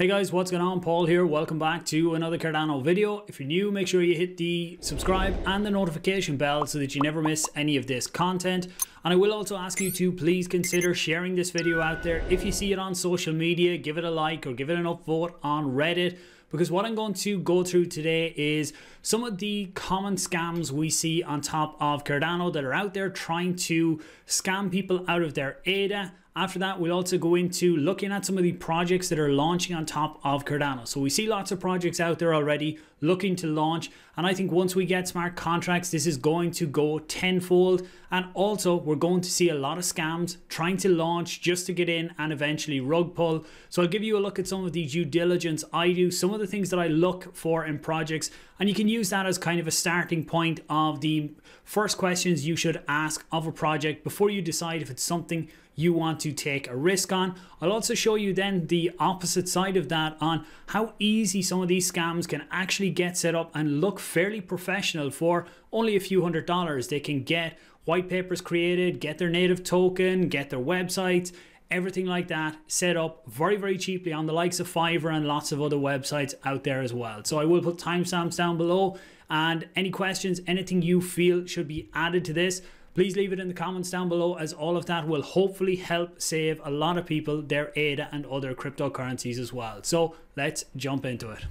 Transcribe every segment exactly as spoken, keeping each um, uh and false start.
Hey guys, what's going on? Paul here. Welcome back to another Cardano video. If you're new, make sure you hit the subscribe and the notification bell so that you never miss any of this content. And I will also ask you to please consider sharing this video out there. If you see it on social media, give it a like or give it an upvote on Reddit, because what I'm going to go through today is some of the common scams we see on top of Cardano that are out there trying to scam people out of their A D A. After that, we'll also go into looking at some of the projects that are launching on top of Cardano. So we see lots of projects out there already looking to launch. And I think once we get smart contracts, this is going to go tenfold. And also we're going to see a lot of scams trying to launch just to get in and eventually rug pull. So I'll give you a look at some of the due diligence I do, some of the things that I look for in projects. And you can use that as kind of a starting point of the first questions you should ask of a project before you decide if it's something you want to take a risk on. I'll also show you then the opposite side of that on how easy some of these scams can actually get set up and look fairly professional for only a few hundred dollars. They can get white papers created, get their native token, get their websites, everything like that set up very, very cheaply on the likes of Fiverr and lots of other websites out there as well. So I will put timestamps down below, and any questions, anything you feel should be added to this, please leave it in the comments down below, as all of that will hopefully help save a lot of people their A D A and other cryptocurrencies as well. So let's jump into it.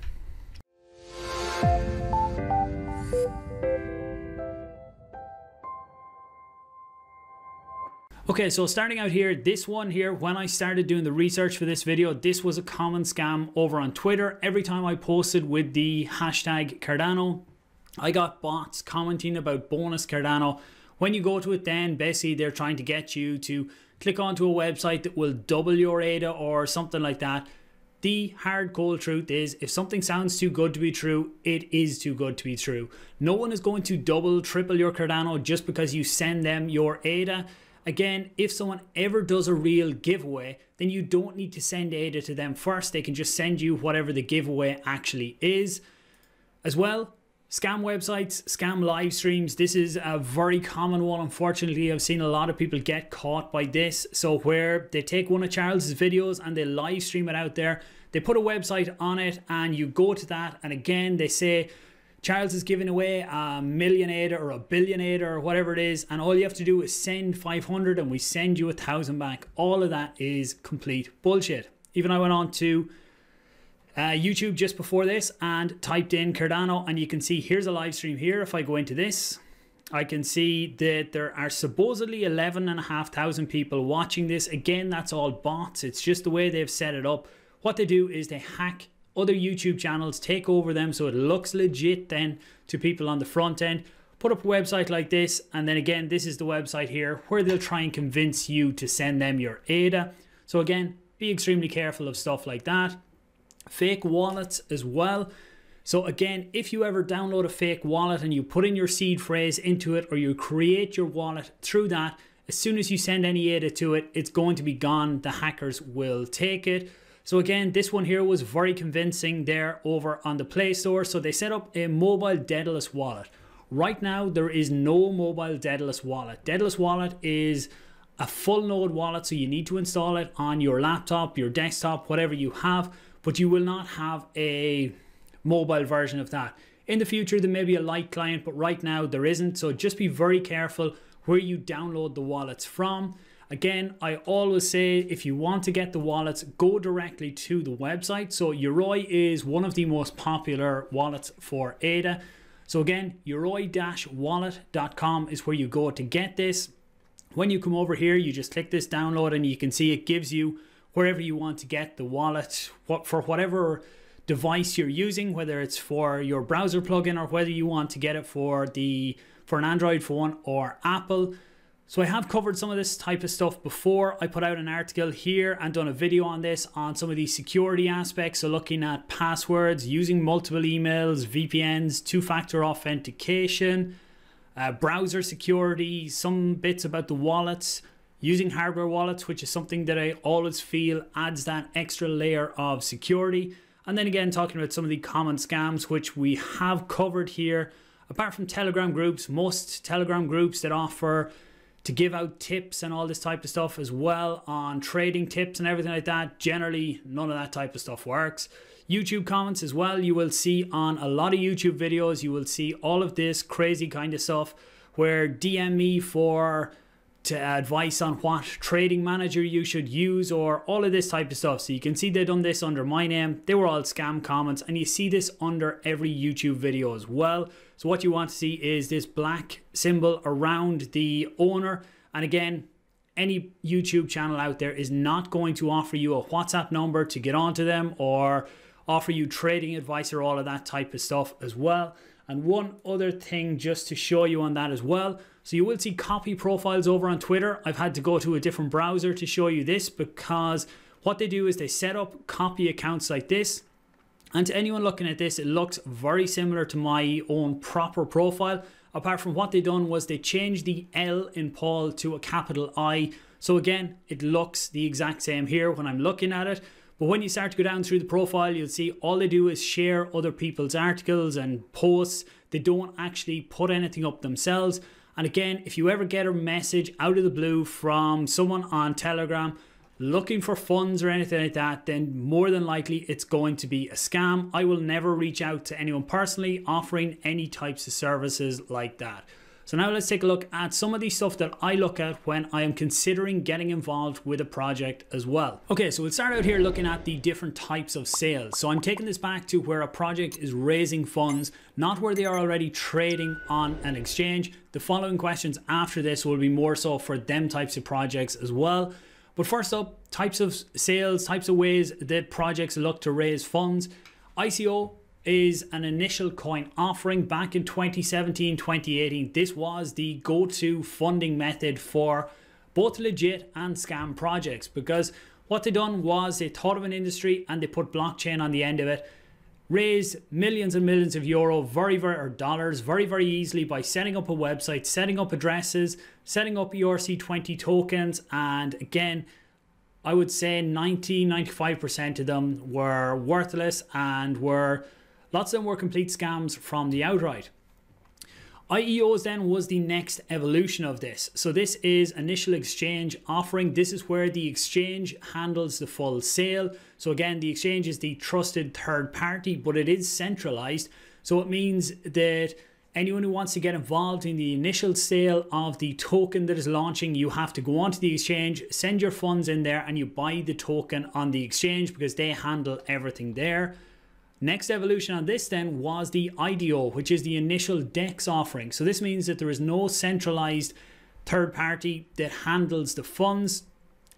Okay, so starting out here, this one here, when I started doing the research for this video, this was a common scam over on Twitter. Every time I posted with the hashtag Cardano, I got bots commenting about bonus Cardano. When you go to it then, basically they're trying to get you to click onto a website that will double your A D A or something like that. The hard cold truth is, if something sounds too good to be true, it is too good to be true. No one is going to double, triple your Cardano just because you send them your A D A. Again, if someone ever does a real giveaway, then you don't need to send A D A to them first. They can just send you whatever the giveaway actually is. As well, scam websites, scam live streams. This is a very common one. Unfortunately, I've seen a lot of people get caught by this. So where they take one of Charles's videos and they live stream it out there, they put a website on it and you go to that. And again, they say, Charles is giving away a million A D A or a billion A D A or whatever it is. And all you have to do is send five hundred and we send you a thousand back. All of that is complete bullshit. Even I went on to Uh, YouTube just before this and typed in Cardano, and you can see here's a live stream here. If I go into this, I can see that there are supposedly eleven and a half thousand people watching this. Again, that's all bots. It's just the way they've set it up. What they do is they hack other YouTube channels, take over them so it looks legit then to people on the front end, put up a website like this, and then again, this is the website here where they'll try and convince you to send them your A D A. So again, be extremely careful of stuff like that. Fake wallets as well. So again, if you ever download a fake wallet and you put in your seed phrase into it, or you create your wallet through that, as soon as you send any A D A to it, it's going to be gone. The hackers will take it. So again, this one here was very convincing there over on the Play Store. So they set up a mobile Daedalus wallet. Right now, there is no mobile Daedalus wallet. Daedalus wallet is a full node wallet. So you need to install it on your laptop, your desktop, whatever you have. But you will not have a mobile version of that. In the future, there may be a light client, but right now there isn't. So just be very careful where you download the wallets from. Again, I always say, if you want to get the wallets, go directly to the website. So Euroi is one of the most popular wallets for A D A. So again, euroi wallet dot com is where you go to get this. When you come over here, you just click this download and you can see it gives you wherever you want to get the wallet, what for whatever device you're using, whether it's for your browser plugin or whether you want to get it for the for an Android phone or Apple. So I have covered some of this type of stuff before. I put out an article here and done a video on this, on some of the security aspects. So looking at passwords, using multiple emails, V P Ns, two-factor authentication, uh, browser security, some bits about the wallets, using hardware wallets, which is something that I always feel adds that extra layer of security. And then again, talking about some of the common scams, which we have covered here, apart from Telegram groups. Most Telegram groups that offer to give out tips and all this type of stuff as well, on trading tips and everything like that. Generally, none of that type of stuff works. YouTube comments as well, you will see on a lot of YouTube videos, you will see all of this crazy kind of stuff where D M me for to advice on what trading manager you should use or all of this type of stuff. So you can see they've done this under my name. They were all scam comments, and you see this under every YouTube video as well. So what you want to see is this black symbol around the owner. And again, any YouTube channel out there is not going to offer you a WhatsApp number to get onto them or offer you trading advice or all of that type of stuff as well. And one other thing just to show you on that as well. So you will see copy profiles over on Twitter. I've had to go to a different browser to show you this, because what they do is they set up copy accounts like this. And to anyone looking at this, it looks very similar to my own proper profile. Apart from what they done was they changed the L in Paul to a capital I. So again, it looks the exact same here when I'm looking at it. But when you start to go down through the profile, you'll see all they do is share other people's articles and posts. They don't actually put anything up themselves. And again, if you ever get a message out of the blue from someone on Telegram looking for funds or anything like that, then more than likely it's going to be a scam. I will never reach out to anyone personally offering any types of services like that. So now let's take a look at some of the stuff that I look at when I am considering getting involved with a project as well. Okay, so we'll start out here looking at the different types of sales. So I'm taking this back to where a project is raising funds, not where they are already trading on an exchange. The following questions after this will be more so for them types of projects as well. But first up, types of sales, types of ways that projects look to raise funds. I C O is an initial coin offering. Back in twenty seventeen, twenty eighteen, this was the go-to funding method for both legit and scam projects, because what they done was they thought of an industry and they put blockchain on the end of it, raised millions and millions of euro, very, very, or dollars, very, very easily by setting up a website, setting up addresses, setting up E R C twenty tokens. And again, I would say ninety, ninety-five percent of them were worthless, and were lots of them were complete scams from the outright. I E Os then was the next evolution of this. So this is initial exchange offering. This is where the exchange handles the full sale. So again, the exchange is the trusted third party, but it is centralized. So it means that anyone who wants to get involved in the initial sale of the token that is launching, you have to go onto the exchange, send your funds in there, and you buy the token on the exchange, because they handle everything there. Next evolution on this then was the I D O, which is the initial DEX offering. So this means that there is no centralized third party that handles the funds.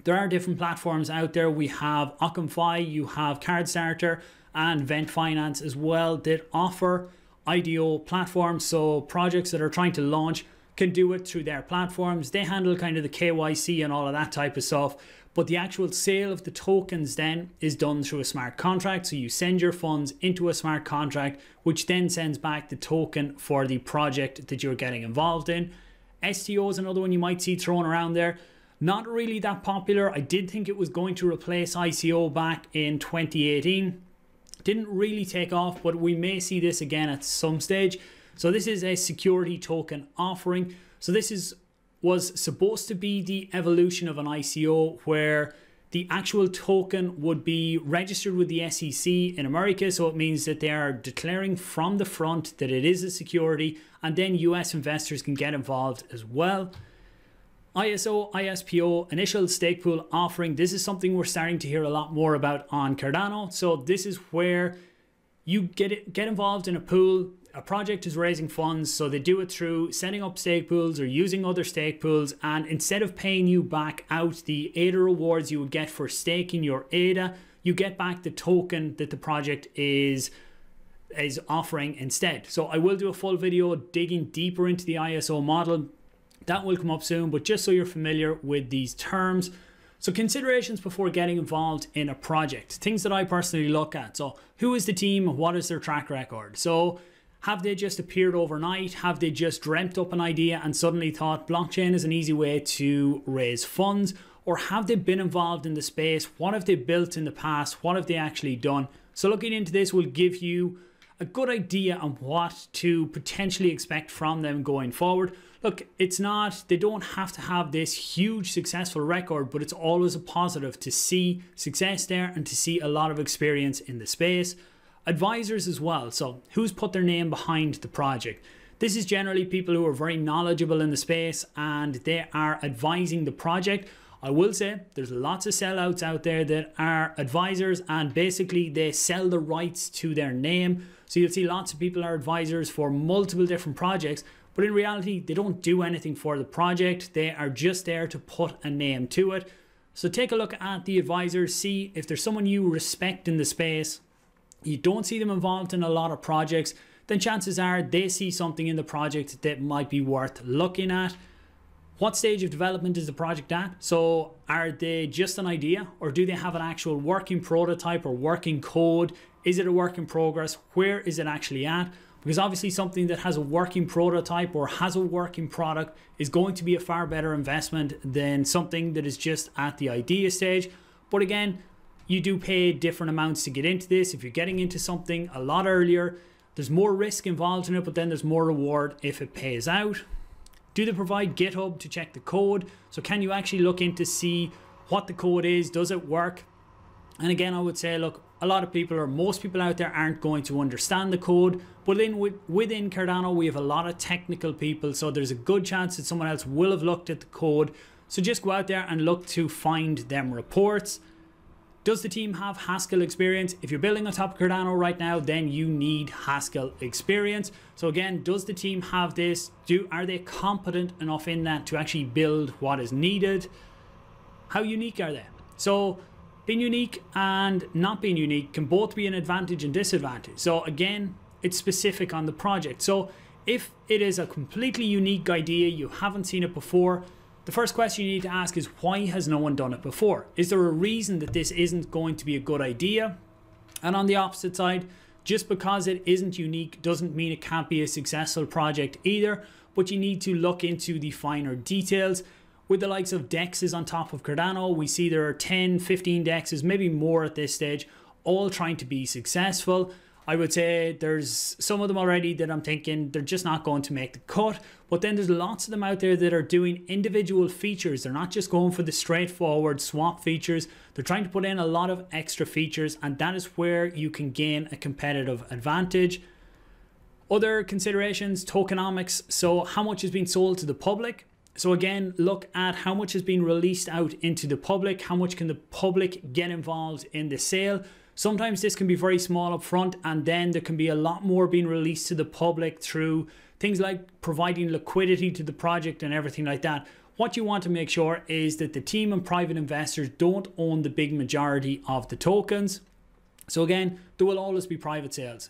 There are different platforms out there. We have OccamFi, you have Cardstarter and Vent Finance as well, that offer I D O platforms. So projects that are trying to launch can do it through their platforms. They handle kind of the K Y C and all of that type of stuff. But the actual sale of the tokens then is done through a smart contract. So you send your funds into a smart contract, which then sends back the token for the project that you're getting involved in. S T O is another one you might see thrown around there. Not really that popular. I did think it was going to replace I C O back in twenty eighteen. Didn't really take off, but we may see this again at some stage. So this is a security token offering. So this is was supposed to be the evolution of an I C O, where the actual token would be registered with the S E C in America. So it means that they are declaring from the front that it is a security, and then U S investors can get involved as well. I S O, I S P O, initial stake pool offering. This is something we're starting to hear a lot more about on Cardano. So this is where you get it, get involved in a pool. A project is raising funds, so they do it through setting up stake pools or using other stake pools, and instead of paying you back out the A D A rewards you would get for staking your A D A, you get back the token that the project is is offering instead. So I will do a full video digging deeper into the I S O model. That will come up soon, but just so you're familiar with these terms. So considerations before getting involved in a project, things that I personally look at. So who is the team? What is their track record? So have they just appeared overnight? Have they just dreamt up an idea and suddenly thought blockchain is an easy way to raise funds? Or have they been involved in the space? What have they built in the past? What have they actually done? So looking into this will give you a good idea on what to potentially expect from them going forward. Look, it's not, they don't have to have this huge successful record, but it's always a positive to see success there and to see a lot of experience in the space. Advisors as well, so who's put their name behind the project. This is generally people who are very knowledgeable in the space and they are advising the project. I will say there's lots of sellouts out there that are advisors and basically they sell the rights to their name. So you'll see lots of people are advisors for multiple different projects, but in reality, they don't do anything for the project. They are just there to put a name to it. So take a look at the advisors, see if there's someone you respect in the space, you don't see them involved in a lot of projects, then chances are they see something in the project that might be worth looking at. What stage of development is the project at? So are they just an idea or do they have an actual working prototype or working code? Is it a work in progress? Where is it actually at? Because obviously something that has a working prototype or has a working product is going to be a far better investment than something that is just at the idea stage. But again, you do pay different amounts to get into this. If you're getting into something a lot earlier, there's more risk involved in it, but then there's more reward if it pays out. Do they provide GitHub to check the code? So can you actually look in to see what the code is? Does it work? And again, I would say, look, a lot of people or most people out there aren't going to understand the code. But then within Cardano, we have a lot of technical people. So there's a good chance that someone else will have looked at the code. So just go out there and look to find them reports. Does the team have Haskell experience? If you're building on top of Cardano right now, then you need Haskell experience. So again, does the team have this? Do, are they competent enough in that to actually build what is needed? How unique are they? So being unique and not being unique can both be an advantage and disadvantage. So again, it's specific on the project. So if it is a completely unique idea, you haven't seen it before, the first question you need to ask is, why has no one done it before? Is there a reason that this isn't going to be a good idea? And on the opposite side, just because it isn't unique doesn't mean it can't be a successful project either, but you need to look into the finer details. With the likes of D E Xs on top of Cardano, we see there are ten, fifteen D E Xs, maybe more at this stage, all trying to be successful. I would say there's some of them already that I'm thinking they're just not going to make the cut. But then there's lots of them out there that are doing individual features. They're not just going for the straightforward swap features. They're trying to put in a lot of extra features, and that is where you can gain a competitive advantage. Other considerations, tokenomics. So how much has been sold to the public? So again, look at how much has been released out into the public. How much can the public get involved in the sale? Sometimes this can be very small up front, and then there can be a lot more being released to the public through things like providing liquidity to the project and everything like that. What you want to make sure is that the team and private investors don't own the big majority of the tokens. So again, there will always be private sales.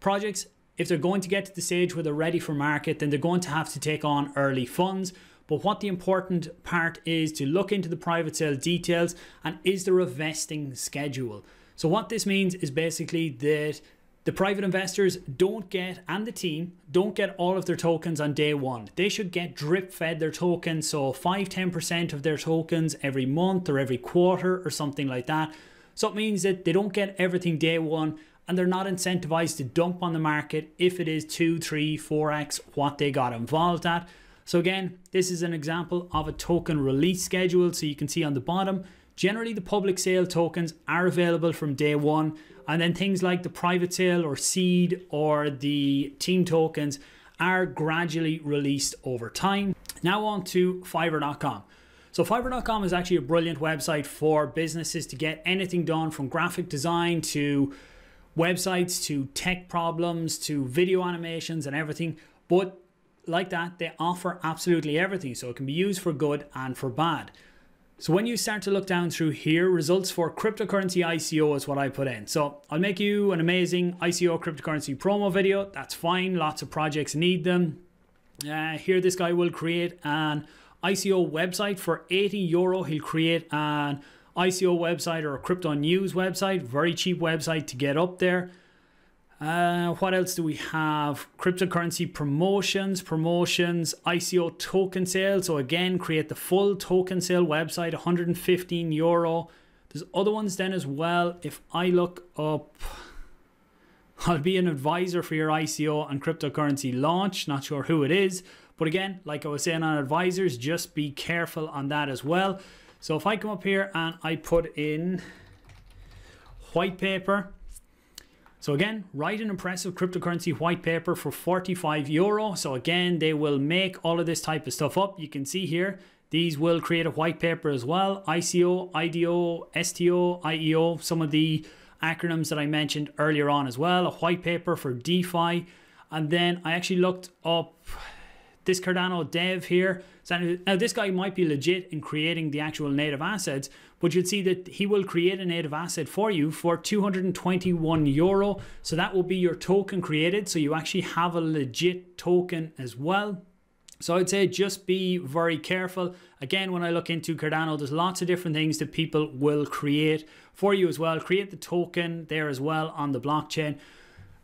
Projects, if they're going to get to the stage where they're ready for market, then they're going to have to take on early funds. But what the important part is to look into the private sale details, and is there a vesting schedule? So what this means is basically that the private investors don't get, and the team don't get, all of their tokens on day one. They should get drip fed their tokens. So five, ten percent of their tokens every month or every quarter or something like that. So it means that they don't get everything day one, and they're not incentivized to dump on the market if it is two, three, four X what they got involved at. So again, this is an example of a token release schedule. So you can see on the bottom, generally, the public sale tokens are available from day one, and then things like the private sale or seed or the team tokens are gradually released over time. Now on to Fiverr dot com. So Fiverr dot com is actually a brilliant website for businesses to get anything done, from graphic design to websites to tech problems to video animations and everything. But like that, they offer absolutely everything. So it can be used for good and for bad. So when you start to look down through here, results for cryptocurrency I C O is what I put in. So I'll make you an amazing I C O cryptocurrency promo video. That's fine. Lots of projects need them. Uh, here, this guy will create an I C O website for eighty euro. He'll create an I C O website or a crypto news website. Very cheap website to get up there. Uh, what else do we have? Cryptocurrency promotions, promotions, I C O token sale. So again, create the full token sale website, one hundred fifteen euro. There's other ones then as well. If I look up, I'll be an advisor for your I C O and cryptocurrency launch. Not sure who it is. But again, like I was saying on advisors, just be careful on that as well. So if I come up here and I put in white paper. So again, write an impressive cryptocurrency white paper for forty-five euro. So again, they will make all of this type of stuff up. You can see here, these will create a white paper as well. I C O, I D O, S T O, I E O, some of the acronyms that I mentioned earlier on as well. A white paper for DeFi. And then I actually looked up this Cardano dev here. So now this guy might be legit in creating the actual native assets, but you'd see that he will create a native asset for you for two hundred twenty-one euro. So that will be your token created. So you actually have a legit token as well. So I'd say just be very careful. Again, when I look into Cardano, there's lots of different things that people will create for you as well. Create the token there as well on the blockchain.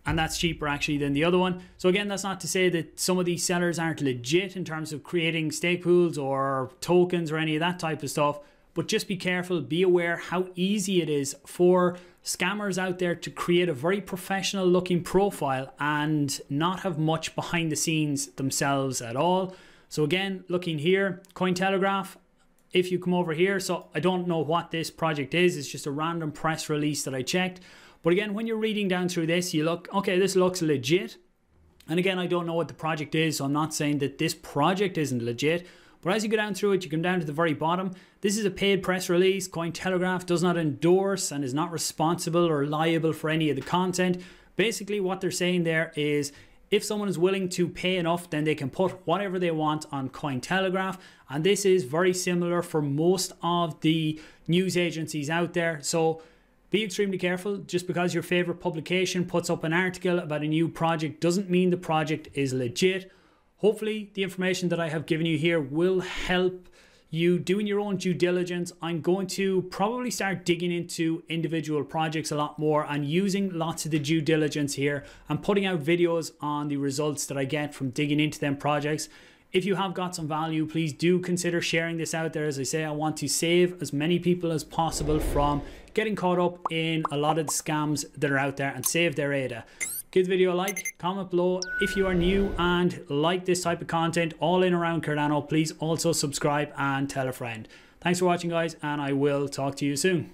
And that's cheaper actually than the other one. So again, that's not to say that some of these sellers aren't legit in terms of creating stake pools or tokens or any of that type of stuff. But just be careful, be aware how easy it is for scammers out there to create a very professional looking profile and not have much behind the scenes themselves at all. So again, looking here, Cointelegraph, if you come over here, so I don't know what this project is, it's just a random press release that I checked. But again, when you're reading down through this, you look, okay, this looks legit. And again, I don't know what the project is, so I'm not saying that this project isn't legit. But as you go down through it, you come down to the very bottom. This is a paid press release. Cointelegraph does not endorse and is not responsible or liable for any of the content. Basically, what they're saying there is, if someone is willing to pay enough, then they can put whatever they want on Cointelegraph. And this is very similar for most of the news agencies out there. So be extremely careful. Just because your favorite publication puts up an article about a new project doesn't mean the project is legit. Hopefully the information that I have given you here will help you doing your own due diligence. I'm going to probably start digging into individual projects a lot more and using lots of the due diligence here and putting out videos on the results that I get from digging into them projects. If you have got some value, please do consider sharing this out there. As I say, I want to save as many people as possible from getting caught up in a lot of the scams that are out there and save their A D A. Give the video a like, comment below if you are new and like this type of content all in around Cardano. Please also subscribe and tell a friend. Thanks for watching, guys, and I will talk to you soon.